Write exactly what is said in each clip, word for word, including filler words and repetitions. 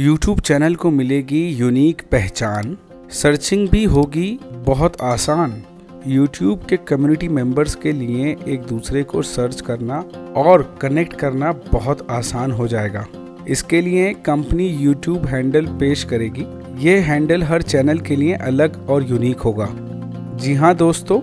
YouTube channel को मिलेगी unique पहचान, सर्चिंग भी होगी बहुत आसान। YouTube के कम्युनिटी मेंबर्स के लिए एक दूसरे को सर्च करना और कनेक्ट करना बहुत आसान हो जाएगा। इसके लिए कंपनी YouTube हैंडल पेश करेगी। ये हैंडल हर चैनल के लिए अलग और यूनिक होगा। जी हाँ दोस्तों,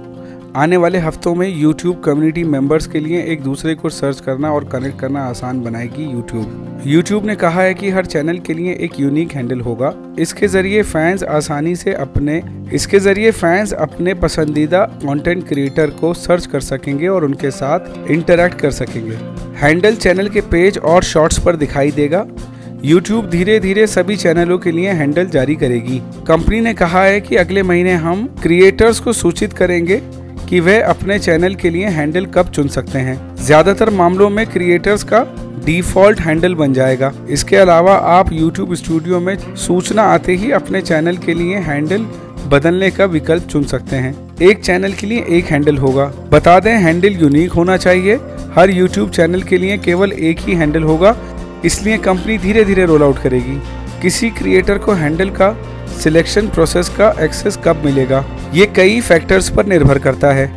आने वाले हफ्तों में YouTube कम्युनिटी मेंबर्स के लिए एक दूसरे को सर्च करना और कनेक्ट करना आसान बनाएगी YouTube। YouTube ने कहा है कि हर चैनल के लिए एक यूनिक हैंडल होगा। इसके जरिए फैंस आसानी से अपने इसके जरिए फैंस अपने पसंदीदा कंटेंट क्रिएटर को सर्च कर सकेंगे और उनके साथ इंटरैक्ट कर सकेंगे। हैंडल चैनल के पेज और शॉर्ट्स पर दिखाई देगा। YouTube धीरे धीरे सभी चैनलों के लिए हैंडल जारी करेगी। कंपनी ने कहा है कि अगले महीने हम क्रिएटर्स को सूचित करेंगे कि वे अपने चैनल के लिए हैंडल कब चुन सकते हैं। ज्यादातर मामलों में क्रिएटर्स का डिफ़ॉल्ट हैंडल बन जाएगा। इसके अलावा आप YouTube स्टूडियो में सूचना आते ही अपने चैनल के लिए हैंडल बदलने का विकल्प चुन सकते हैं। एक चैनल के लिए एक हैंडल होगा। बता दें, हैंडल यूनिक होना चाहिए। हर YouTube चैनल के लिए केवल एक ही हैंडल होगा, इसलिए कंपनी धीरे धीरे रोल आउट करेगी। किसी क्रिएटर को हैंडल का सिलेक्शन प्रोसेस का एक्सेस कब मिलेगा, ये कई फैक्टर्स पर निर्भर करता है।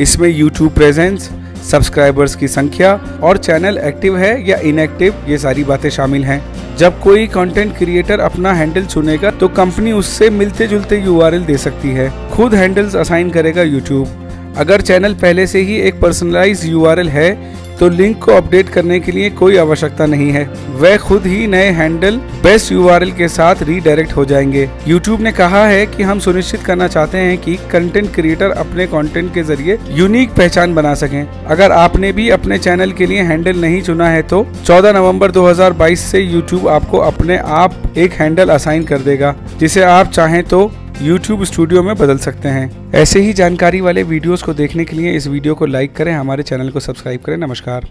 इसमें YouTube प्रेजेंस, सब्सक्राइबर्स की संख्या और चैनल एक्टिव है या इनएक्टिव, ये सारी बातें शामिल हैं। जब कोई कंटेंट क्रिएटर अपना हैंडल चुनेगा तो कंपनी उससे मिलते जुलते यू आर एल दे सकती है। खुद हैंडल्स असाइन करेगा YouTube। अगर चैनल पहले से ही एक पर्सनलाइज यू आर एल है तो लिंक को अपडेट करने के लिए कोई आवश्यकता नहीं है। वह खुद ही नए handle based U R L के साथ रीडायरेक्ट हो जाएंगे। YouTube ने कहा है कि हम सुनिश्चित करना चाहते हैं कि कंटेंट क्रिएटर अपने कंटेंट के जरिए यूनिक पहचान बना सकें। अगर आपने भी अपने चैनल के लिए हैंडल नहीं चुना है तो चौदह नवंबर दो हज़ार बाईस से YouTube आपको अपने आप एक हैंडल असाइन कर देगा, जिसे आप चाहें तो YouTube स्टूडियो में बदल सकते हैं। ऐसे ही जानकारी वाले वीडियोस को देखने के लिए इस वीडियो को लाइक करें, हमारे चैनल को सब्सक्राइब करें। नमस्कार।